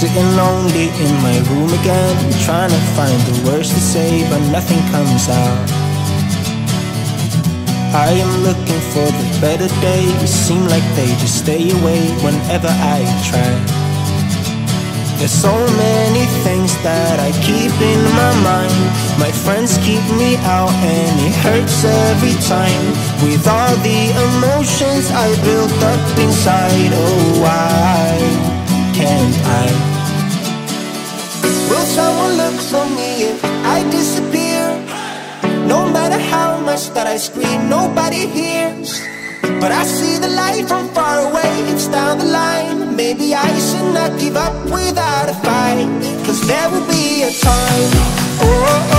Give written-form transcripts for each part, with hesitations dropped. Sitting lonely in my room again, trying to find the words to say, but nothing comes out. I am looking for the better days, seem like they just stay away whenever I try. There's so many things that I keep in my mind. My friends keep me out and it hurts every time. With all the emotions I built up inside, oh why can't I? Will someone look for me if I disappear? No matter how much that I scream, nobody hears. But I see the light from far away, it's down the line. Maybe I should not give up without a fight, 'cause there will be a time. Oh, oh, oh,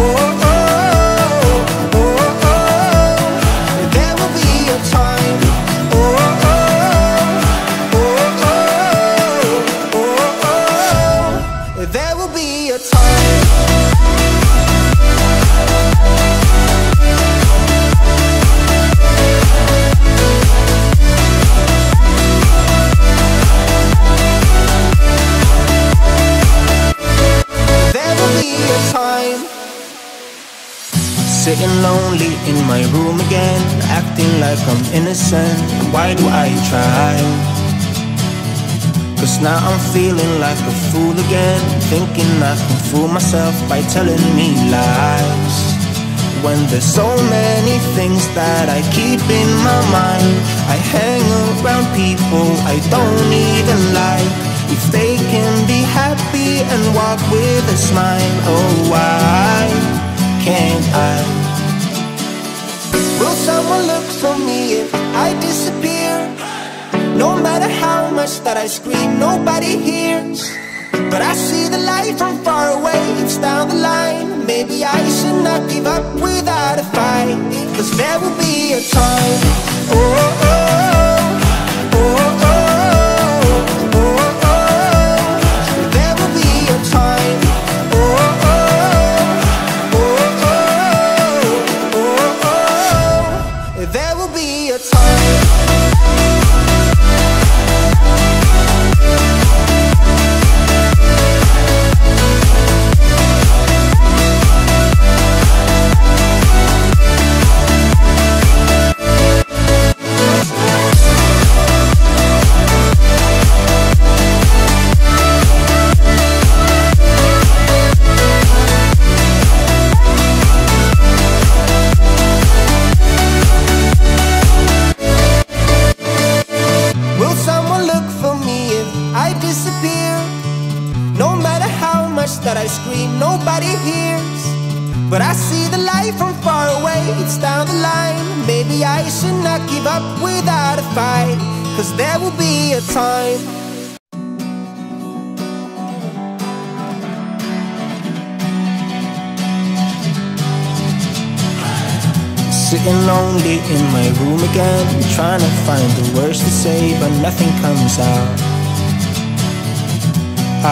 oh, oh, oh, oh, oh. There will be a time. Oh, oh, oh. There will be a time. There will be a time. Sitting lonely in my room again, acting like I'm innocent. Why do I try? 'Cause now I'm feeling like a fool again, thinking I can fool myself by telling me lies. When there's so many things that I keep in my mind, I hang around people I don't even like. If they can be happy and walk with a smile, oh why can't I? Will someone look for me if I disappear? No matter how much that I scream, nobody hears. But I see the light from far away, it's down the line. Maybe I should not give up without a fight, 'cause there will be a time. Oh, oh, oh, oh, oh, oh, oh, oh. There will be a time. Oh, oh, oh, oh, oh, oh, oh. There will be a time. That I scream, nobody hears. But I see the light from far away, it's down the line. Maybe I should not give up without a fight, 'cause there will be a time. Sitting lonely in my room again, trying to find the words to say, but nothing comes out.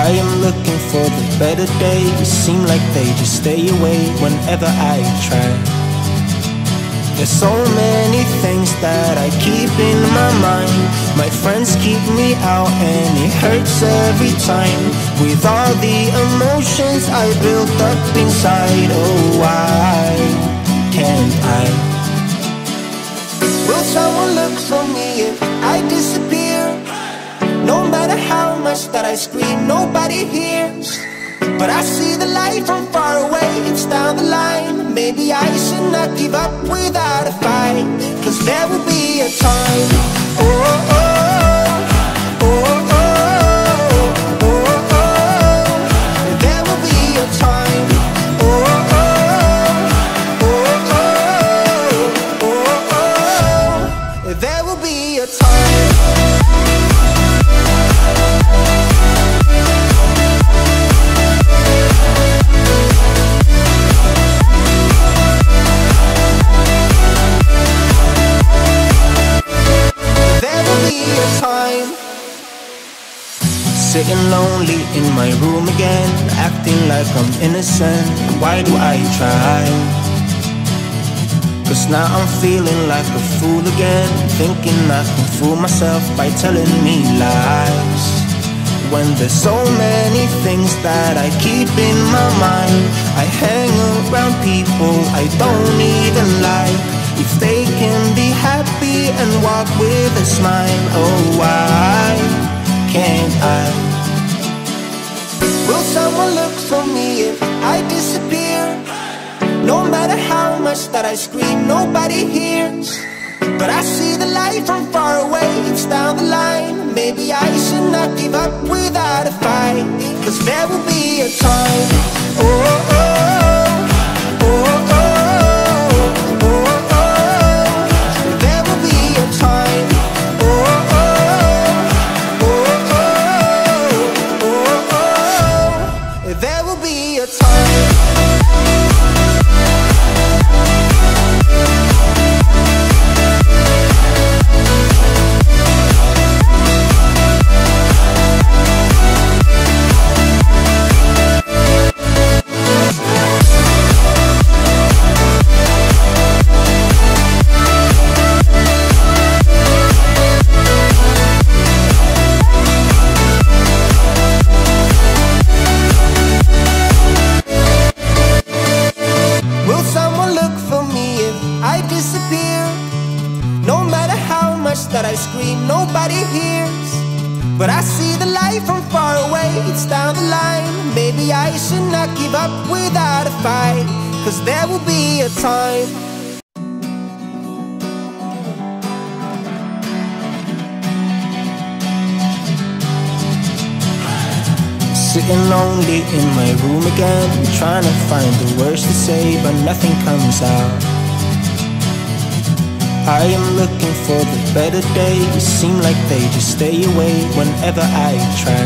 I am looking for the better days, seem like they just stay away whenever I try. There's so many things that I keep in my mind. My friends keep me out and it hurts every time. With all the emotions I built up inside, oh why can't I? Will someone look for me if I disappear? No matter how much that I scream, nobody hears. But I see the light from far away, it's down the line. Maybe I should not give up without a fight, 'cause there will be a time. Oh, oh, oh, oh, oh, oh, oh, oh. There will be a time. Oh, oh, oh, oh, oh, oh, oh. There will be a time. Sitting lonely in my room again, acting like I'm innocent. Why do I try? 'Cause now I'm feeling like a fool again, thinking I can fool myself by telling me lies. when there's so many things that I keep in my mind. I hang around people I don't even like, if they can be happy and walk with a smile. Oh, why can't I? Will someone look for me if I disappear? No matter how much that I scream, nobody hears. But I see the light from far away, it's down the line. Maybe I should not give up without a fight, 'cause there will be a time. Oh, oh, oh, oh, oh, oh, oh. There will be a time. Oh, oh, oh, oh, oh, oh, oh. There will be a time. That I scream, nobody hears. But I see the light from far away, it's down the line. Maybe I should not give up without a fight, 'cause there will be a time. Sitting lonely in my room again, trying to find the words to say, but nothing comes out. I am looking for the better days, seem like they just stay away whenever I try.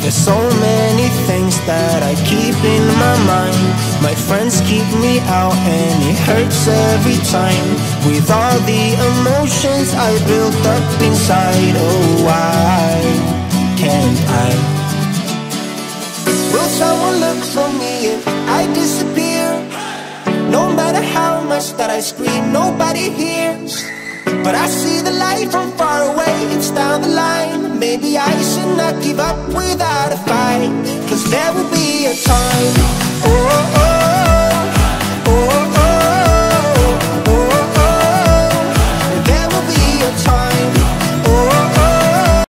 There's so many things that I keep in my mind. My friends keep me out and it hurts every time. With all the emotions I built up inside, oh, why can't I? Will someone look for me if I disappear? No matter how much that I scream, nobody hears. But I see the light from far away, it's down the line. Maybe I should not give up without a fight, 'cause there will be a time.